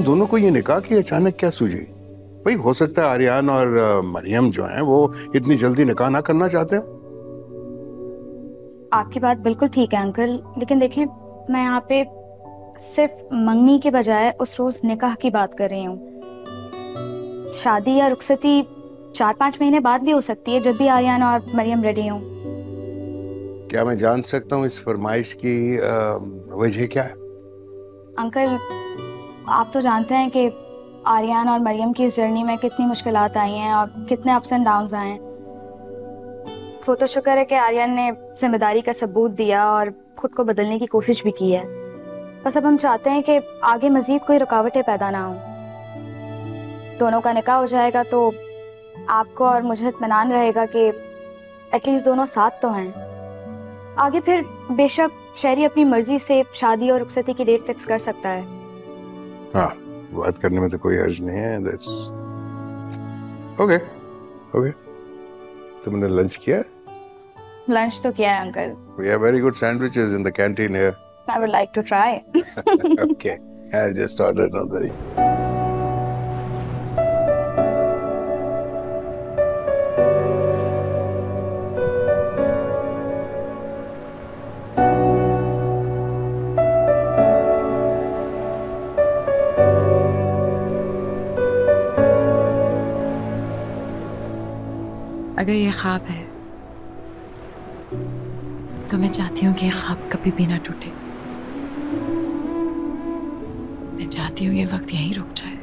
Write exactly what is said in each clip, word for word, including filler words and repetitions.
तुम दोनों को ये निकाह की अचानक क्या सूझी? भाई हो सकता है आर्यन और मरियम जो हैं वो इतनी जल्दी निकाह ना करना चाहते हो। आपकी बात बिल्कुल ठीक है अंकल, लेकिन देखें मैं यहाँ पे सिर्फ मंगनी के बजाय उस रोज निकाह की बात कर रही हूँ। शादी या रुखसती चार पाँच महीने बाद भी हो सकती है, जब भी आर्यन और मरियम रेडी हों। क्या मैं जान सकता हूँ इस फरमाइश की वजह क्या है? अंकल आप तो जानते हैं कि आर्यन और मरियम की इस जर्नी में कितनी मुश्किलात आई हैं और कितने अप्स एंड डाउन्स आए हैं। वो तो शुक्र है कि आर्यन ने जिम्मेदारी का सबूत दिया और खुद को बदलने की कोशिश भी की है। बस अब हम चाहते हैं कि आगे मजीद कोई रुकावटें पैदा ना हों। दोनों का निकाह हो जाएगा तो आपको और मुझे इत्मीनान रहेगा कि एटलीस्ट दोनों साथ तो हैं। आगे फिर बेशक शहरी अपनी मर्जी से शादी और रुखसती की डेट फिक्स कर सकता है। हाँ, बात करने में तो कोई हर्ज नहीं है। That's okay okay. तुमने लंच किया? लंच तो किया है uncle. We have very good sandwiches in the canteen here. I would like to try. Okay, I have just ordered already. अगर ये ख्वाब है तो मैं चाहती हूँ कि ये ख्वाब कभी भी ना टूटे। मैं चाहती हूँ ये वक्त यहीं रुक जाए।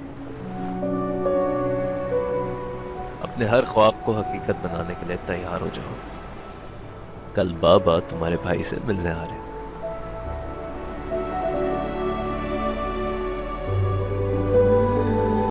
अपने हर ख्वाब को हकीकत बनाने के लिए तैयार हो जाओ। कल बाबा तुम्हारे भाई से मिलने आ रहे हैं।